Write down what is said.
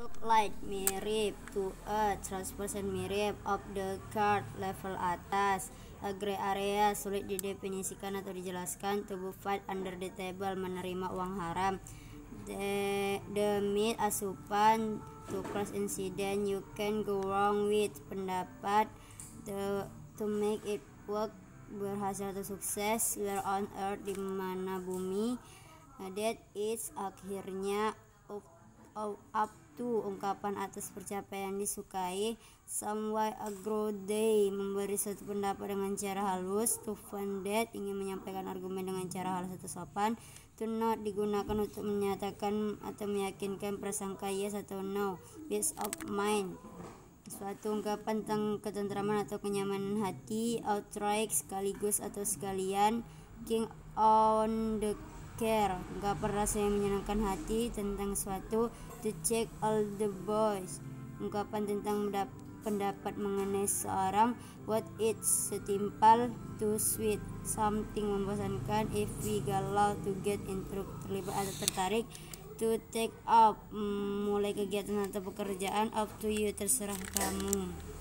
Look like mirip to a 100% mirip of the card level atas. A gray area sulit didefinisikan atau dijelaskan. To be fight under the table, menerima uang haram. The meat asupan to cross incident you can go wrong with, pendapat to make it work, berhasil atau sukses. Where on earth, di mana bumi. That is, akhirnya. Up to, ungkapan atas pencapaian disukai. Somewhat agro day, memberi suatu pendapat dengan cara halus. To funded, ingin menyampaikan argumen dengan cara halus atau sopan. To not, digunakan untuk menyatakan atau meyakinkan prasangka yes atau no. Peace of mind, suatu ungkapan tentang ketentraman atau kenyamanan hati. Outright, sekaligus atau sekalian. King on the care, ungkapan rasa yang menyenangkan hati tentang suatu. To check all the boys, ungkapan tentang pendapat mengenai seorang. What it's, setimpal. Too sweet, something membosankan. If we galau, to get into, terlibat atau tertarik. To take up, mulai kegiatan atau pekerjaan. Up to you, terserah kamu.